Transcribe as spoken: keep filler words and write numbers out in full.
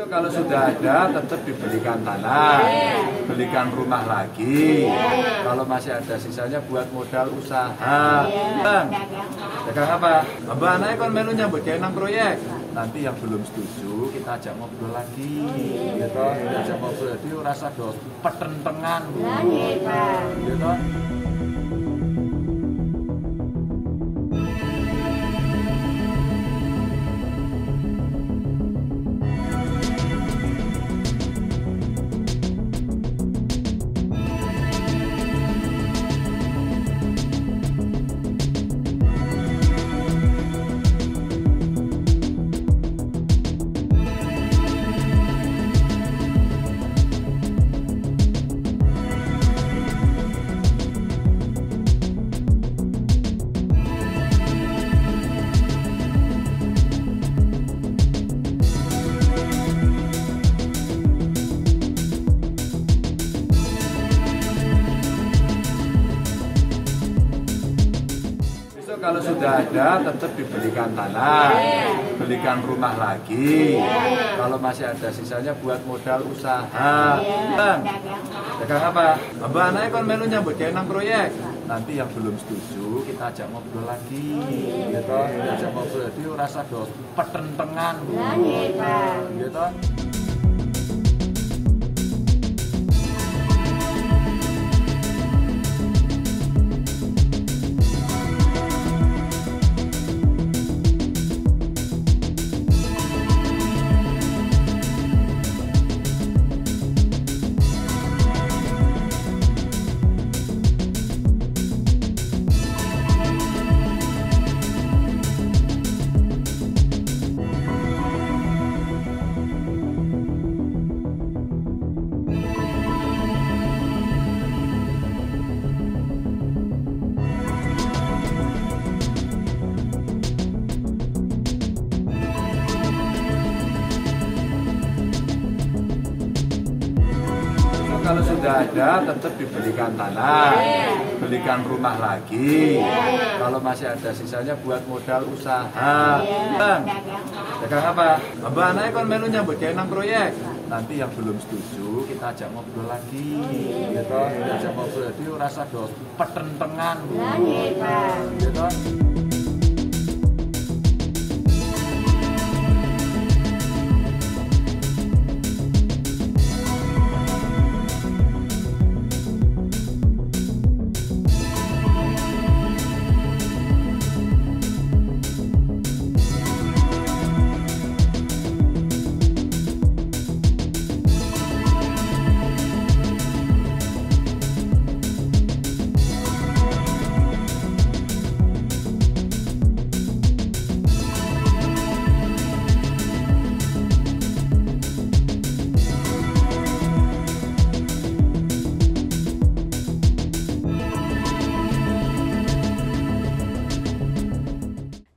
Besok kalau sudah ada tetap dibelikan tanah, belikan rumah lagi. Kalau masih ada sisanya buat modal usaha. Bang, dagang apa? Abang anaknya kan melu nyambut kayak enam proyek. Nanti yang belum setuju kita ajak ngobrol lagi, gitu. Kita ajak ngobrol jadi rasa dos pertentangan, gitu. Kalau sudah ada tetap dibelikan tanah, belikan rumah lagi. Kalau masih ada sisanya buat modal usaha. Bang, dagang apa? Abang anaknya kan melu nyambut kayak enam proyek. Nanti yang belum setuju kita ajak ngobrol lagi, gitu. Kita ajak ngobrol jadi rasa dos pertentangan, gitu. Kalau sudah ada tetap dibelikan tanah, belikan rumah lagi. Kalau masih ada sisanya buat modal usaha. Bang, dagang apa? Abang anaknya kan melu nyambut kayak enam proyek. Nanti yang belum setuju kita ajak ngobrol lagi, gitu. Kita ajak ngobrol jadi rasa dos pertentangan, gitu.